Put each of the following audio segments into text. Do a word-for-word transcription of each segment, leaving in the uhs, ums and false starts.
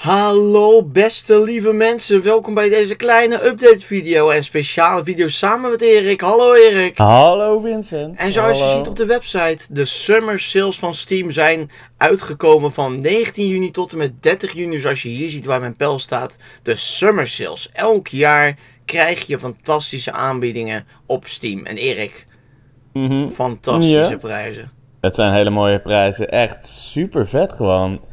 Hallo beste lieve mensen, welkom bij deze kleine update video en speciale video samen met Erik. Hallo Erik. Hallo Vincent. En zoals Hallo. je ziet op de website, de summer sales van Steam zijn uitgekomen van negentien juni tot en met dertig juni. Zoals je hier ziet waar mijn pijl staat, de summer sales. Elk jaar krijg je fantastische aanbiedingen op Steam. En Erik, mm-hmm. fantastische ja. prijzen. Het zijn hele mooie prijzen, echt super vet gewoon.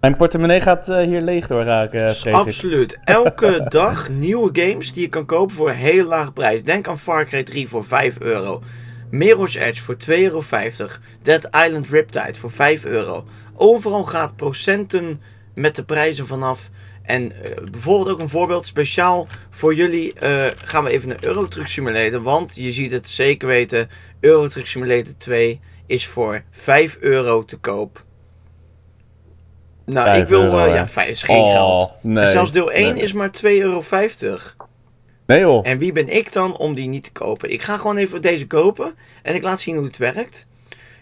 Mijn portemonnee gaat uh, hier leeg door raken. Absoluut. Elke dag nieuwe games die je kan kopen voor een hele lage prijs. Denk aan Far Cry drie voor vijf euro. Mirror's Edge voor twee euro vijftig. Dead Island Riptide voor vijf euro. Overal gaat procenten met de prijzen vanaf. En uh, bijvoorbeeld ook een voorbeeld speciaal voor jullie. Uh, gaan we even naar Euro Truck Simulator. Want je ziet het zeker weten. Euro Truck Simulator twee is voor vijf euro te koop. Nou, ik wil... Euro, uh, ja, vijf is geen oh, geld. Nee, en zelfs deel één nee. is maar twee euro vijftig. Nee joh. En wie ben ik dan om die niet te kopen? Ik ga gewoon even deze kopen. En ik laat zien hoe het werkt.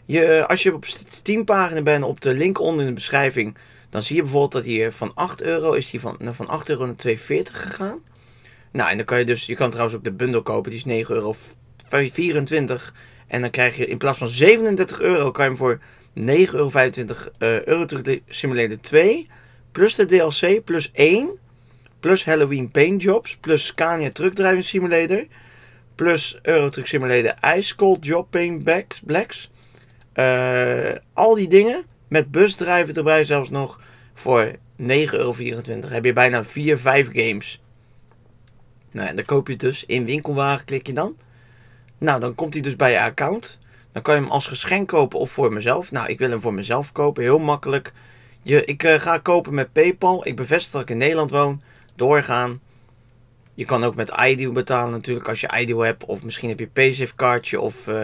Je, als je op Steam pagina bent, op de link onder in de beschrijving, dan zie je bijvoorbeeld dat hier van acht euro is die van, van acht euro naar twee veertig gegaan. Nou, en dan kan je dus... Je kan trouwens ook de bundel kopen. Die is negen euro vierentwintig. En dan krijg je in plaats van zevenendertig euro kan je hem voor negen euro vijfentwintig uh, Euro Truck Simulator twee, plus de D L C, plus één, plus Halloween Paint Jobs, plus Scania Truck Driving Simulator, plus Euro Truck Simulator Ice Cold Job Paint Blacks. Uh, al die dingen, met busdrijven erbij zelfs nog, voor negen euro vierentwintig. Heb je bijna vier, vijf games. Nou, en dan koop je het dus in winkelwagen, klik je dan. Nou, dan komt hij dus bij je account. Dan kan je hem als geschenk kopen of voor mezelf. Nou, ik wil hem voor mezelf kopen. Heel makkelijk. Je, ik uh, ga kopen met PayPal. Ik bevestig dat ik in Nederland woon. Doorgaan. Je kan ook met iDeal betalen natuurlijk als je iDeal hebt. Of misschien heb je PaySafe kaartje. Of uh,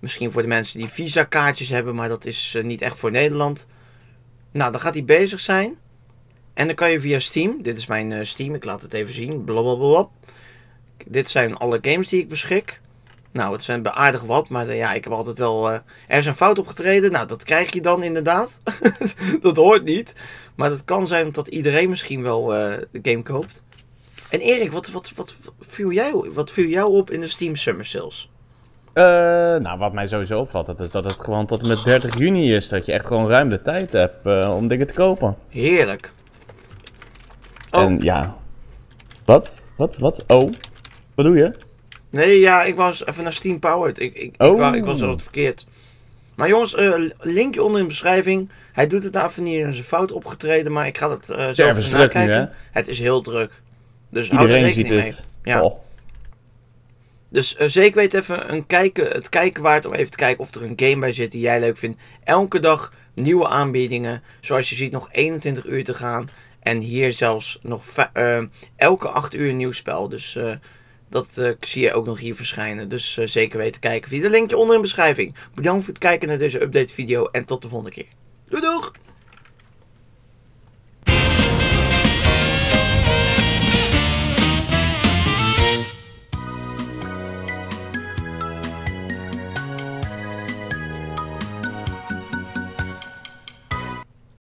misschien voor de mensen die Visa kaartjes hebben. Maar dat is uh, niet echt voor Nederland. Nou, dan gaat hij bezig zijn. En dan kan je via Steam. Dit is mijn uh, Steam. Ik laat het even zien. Blablabla. Dit zijn alle games die ik beschik. Nou, het zijn aardig wat, maar ja, ik heb altijd wel... Uh, er is een fout opgetreden. Nou, dat krijg je dan inderdaad. Dat hoort niet. Maar dat kan zijn dat iedereen misschien wel uh, de game koopt. En Erik, wat, wat, wat, viel jij, wat viel jou op in de Steam Summer Sales? Uh, nou, wat mij sowieso opvalt, dat is dat het gewoon tot en met dertig juni is. Dat je echt gewoon ruim de tijd hebt uh, om dingen te kopen. Heerlijk. Oh. En ja... Wat? Wat? Wat? Oh? Wat doe je? Nee, ja, ik was even naar Steam Powered. Ik, ik, oh. ik, wou, ik was altijd verkeerd. Maar jongens, uh, linkje onder in de beschrijving. Hij doet het daar van hier. Er is een fout opgetreden, maar ik ga dat uh, zelf even nakijken. Nu, het is heel druk. Dus iedereen ziet het. Ja. Oh. Dus uh, zeker weet even een kijken, het kijken waard om even te kijken of er een game bij zit die jij leuk vindt. Elke dag nieuwe aanbiedingen. Zoals je ziet nog eenentwintig uur te gaan. En hier zelfs nog uh, elke acht uur een nieuw spel. Dus... Uh, Dat uh, zie je ook nog hier verschijnen. Dus uh, zeker weten kijken via de linkje onder in de beschrijving. Bedankt voor het kijken naar deze update video. En tot de volgende keer. Doei doeg!